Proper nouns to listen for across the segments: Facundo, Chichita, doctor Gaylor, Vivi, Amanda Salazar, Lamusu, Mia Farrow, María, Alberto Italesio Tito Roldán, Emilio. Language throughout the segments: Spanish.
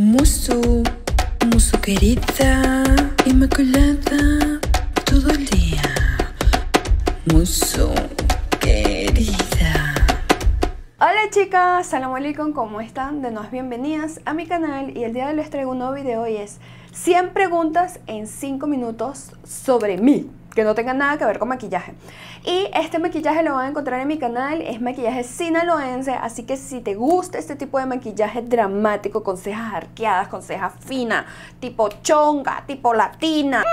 Musu, Musu querida, inmaculada, todo el día. Musu querida. Hola chicas, salam alaikum, ¿cómo están? De nuevo bienvenidas a mi canal y el día de hoy les traigo un nuevo video y es 100 preguntas en 5 minutos sobre mí, que no tengan nada que ver con maquillaje. Y este maquillaje lo van a encontrar en mi canal, es maquillaje sinaloense, así que si te gusta este tipo de maquillaje dramático, con cejas arqueadas, con cejas finas, tipo chonga, tipo latina,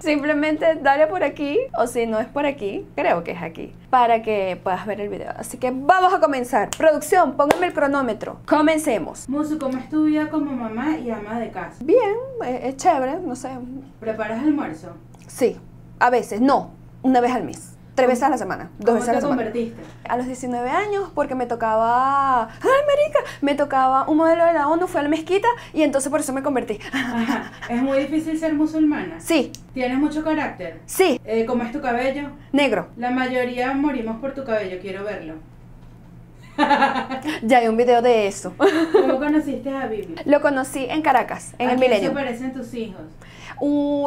simplemente dale por aquí, o si no es por aquí, creo que es aquí, para que puedas ver el video. Así que vamos a comenzar. Producción, pónganme el cronómetro. Comencemos. Musu, ¿cómo es tu vida como mamá y ama de casa? Bien, es chévere, no sé. ¿Preparas almuerzo? Sí, a veces, no, una vez al mes, 3 veces a la semana, 2 veces a la semana. ¿Cómo te convertiste? A los 19 años, porque me tocaba, ¡ay, marica! Me tocaba un modelo de la ONU, fui a la mezquita y entonces por eso me convertí. Ajá. ¿Es muy difícil ser musulmana? Sí. ¿Tienes mucho carácter? Sí. ¿Cómo es tu cabello? Negro. La mayoría morimos por tu cabello, quiero verlo. Ya hay un video de eso. ¿Cómo conociste a Vivi? Lo conocí en Caracas, en el Milenio. ¿A quién se parecen tus hijos?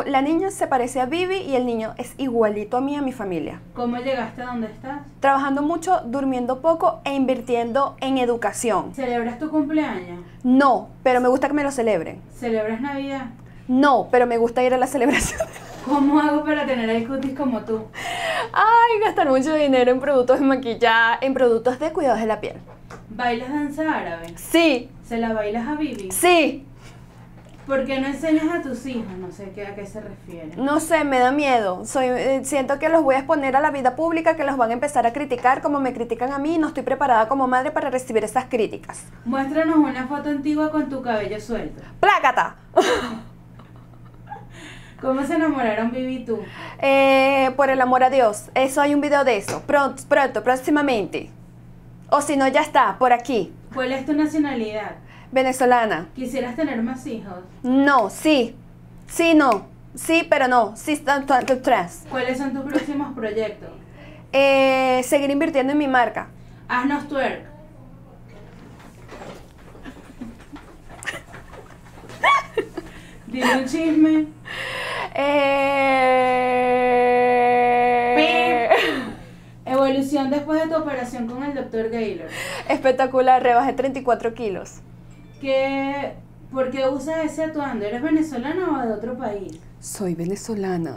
La niña se parece a Vivi y el niño es igualito a mí y a mi familia. ¿Cómo llegaste a donde estás? Trabajando mucho, durmiendo poco e invirtiendo en educación. ¿Celebras tu cumpleaños? No, pero me gusta que me lo celebren. ¿Celebras Navidad? No, pero me gusta ir a la celebración. ¿Cómo hago para tener el cutis como tú? Ay, gastar mucho dinero en productos de maquillaje, en productos de cuidados de la piel. ¿Bailas danza árabe? Sí. ¿Se la bailas a Vivi? Sí. ¿Por qué no enseñas a tus hijos? No sé a qué se refiere. No sé, me da miedo. Siento que los voy a exponer a la vida pública, que los van a empezar a criticar como me critican a mí y no estoy preparada como madre para recibir esas críticas. Muéstranos una foto antigua con tu cabello suelto. ¡Plácata! ¿Cómo se enamoraron Vivi y tú? Por el amor a Dios. Eso, hay un video de eso. Pronto, próximamente. O si no, ya está, por aquí. ¿Cuál es tu nacionalidad? Venezolana. ¿Quisieras tener más hijos? No, sí. Sí, no. Sí, pero no. Sí, trans. ¿Cuáles son tus próximos proyectos? Seguir invirtiendo en mi marca. Haznos twerk. Dime un chisme. Evolución después de tu operación con el doctor Gaylor. Espectacular, rebajé 34 kilos. ¿Por qué usas ese atuendo? ¿Eres venezolana o de otro país? Soy venezolana,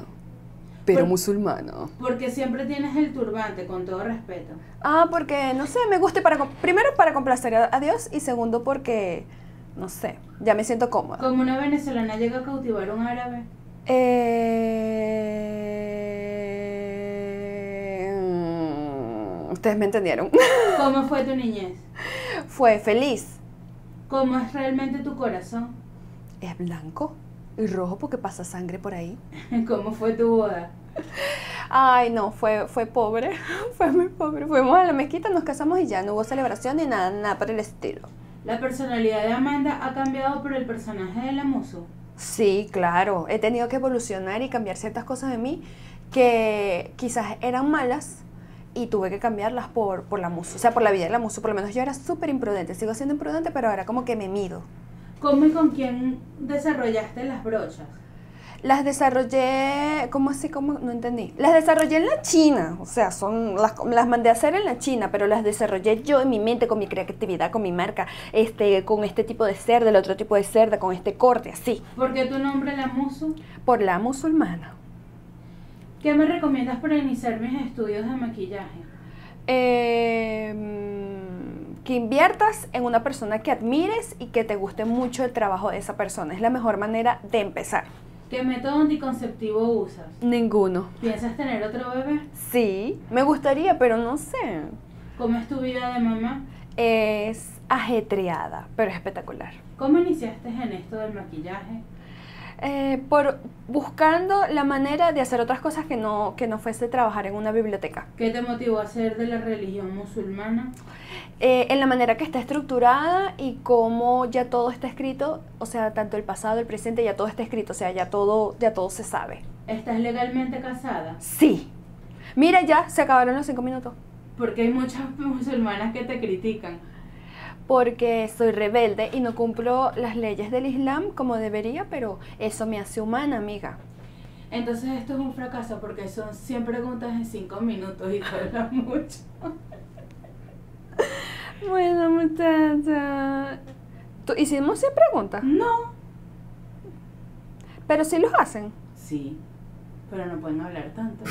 pero musulmana. Porque siempre tienes el turbante, con todo respeto. Ah, porque, no sé, me gusta primero para complacer a Dios y segundo porque, no sé, ya me siento cómoda. ¿Cómo una venezolana llega a cautivar a un árabe? Ustedes me entendieron. ¿Cómo fue tu niñez? Fue feliz. ¿Cómo es realmente tu corazón? Es blanco y rojo porque pasa sangre por ahí. ¿Cómo fue tu boda? Ay, no, fue pobre. Fue muy pobre. Fuimos a la mezquita, nos casamos y ya no hubo celebración ni nada por el estilo. ¿La personalidad de Amanda ha cambiado por el personaje de Lamusu? Sí, claro, he tenido que evolucionar y cambiar ciertas cosas de mí que quizás eran malas y tuve que cambiarlas por Lamusu, o sea, por la vida de Lamusu. Por lo menos yo era súper imprudente, sigo siendo imprudente, pero ahora como que me mido. ¿Cómo y con quién desarrollaste las brochas? Las desarrollé, ¿cómo así? ¿Cómo? No entendí. Las desarrollé en la China, o sea, las mandé a hacer en la China, pero las desarrollé yo en mi mente, con mi creatividad, con mi marca, con este tipo de cerda, el otro tipo de cerda, con este corte, así. ¿Por qué tu nombre Lamusu? Por la musulmana. ¿Qué me recomiendas para iniciar mis estudios de maquillaje? Que inviertas en una persona que admires y que te guste mucho el trabajo de esa persona, es la mejor manera de empezar. ¿Qué método anticonceptivo usas? Ninguno. ¿Piensas tener otro bebé? Sí, me gustaría, pero no sé. ¿Cómo es tu vida de mamá? Es ajetreada, pero espectacular. ¿Cómo iniciaste en esto del maquillaje? Buscando la manera de hacer otras cosas que no fuese trabajar en una biblioteca. ¿Qué te motivó a ser de la religión musulmana? En la manera que está estructurada y cómo ya todo está escrito, o sea, tanto el pasado, el presente, ya todo está escrito, o sea, ya todo se sabe. ¿Estás legalmente casada? Sí. Mira, ya se acabaron los 5 minutos. Porque hay muchas musulmanas que te critican. porque soy rebelde y no cumplo las leyes del Islam como debería, pero eso me hace humana, amiga. Entonces esto es un fracaso porque son 100 preguntas en 5 minutos y tarda mucho. Bueno, muchacha. ¿Hicimos 100 preguntas? No. ¿Pero sí los hacen? Sí, pero no pueden hablar tanto.